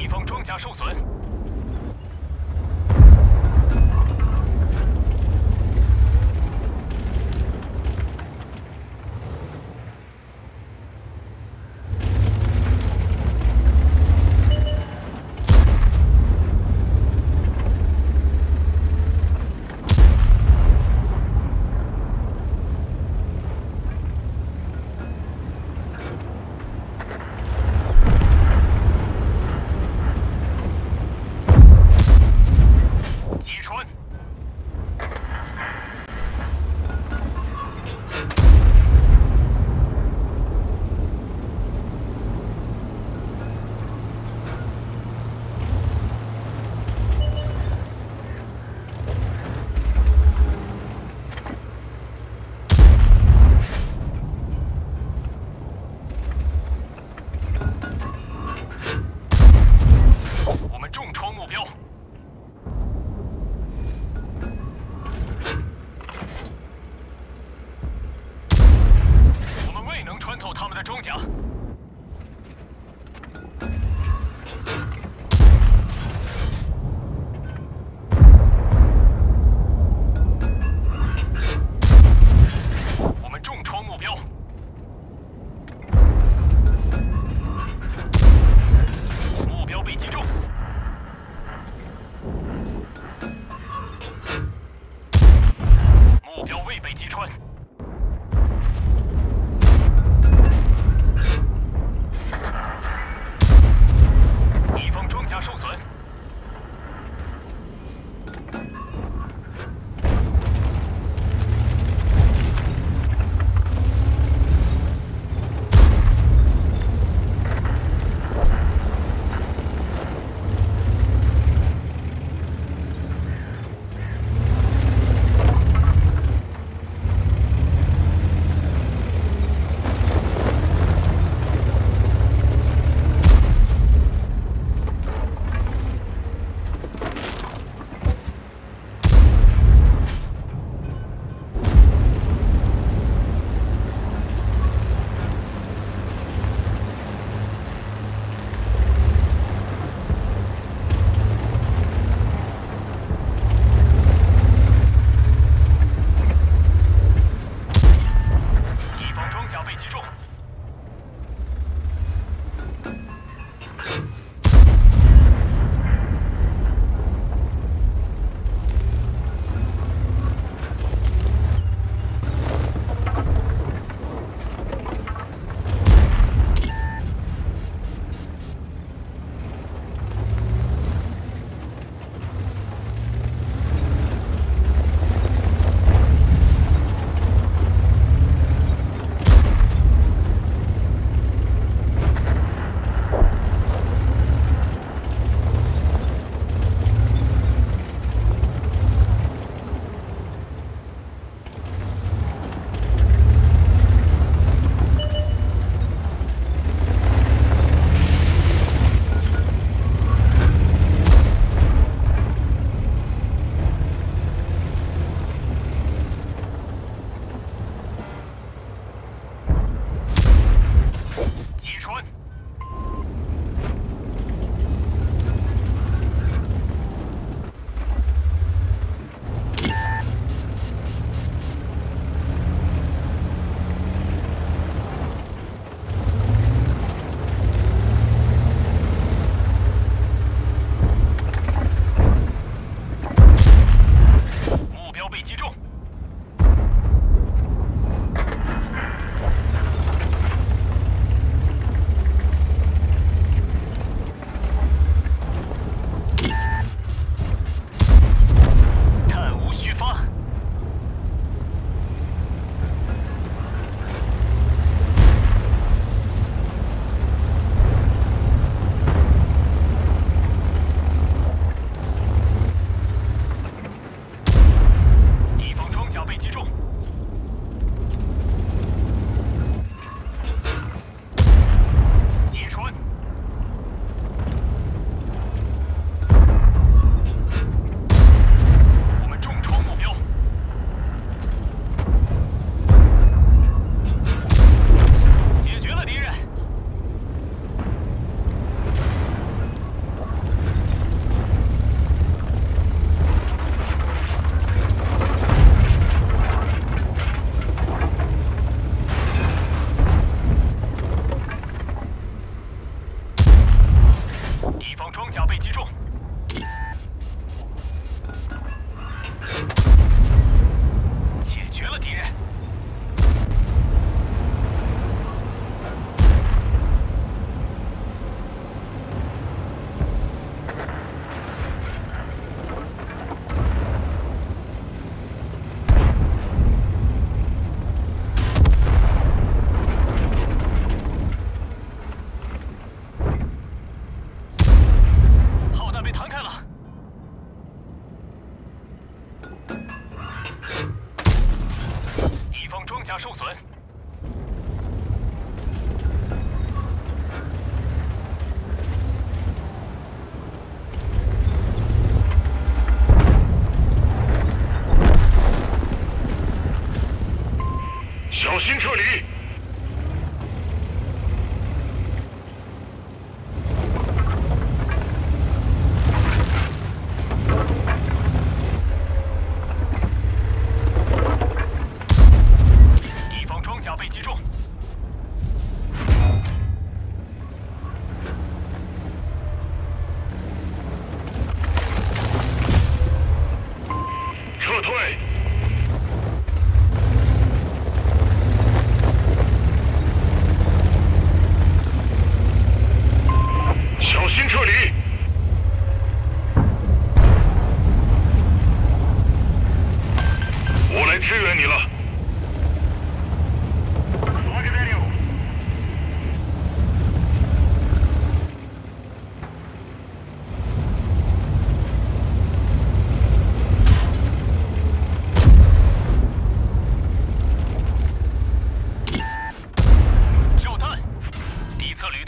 敌方装甲受损。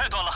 太短了。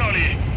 那里。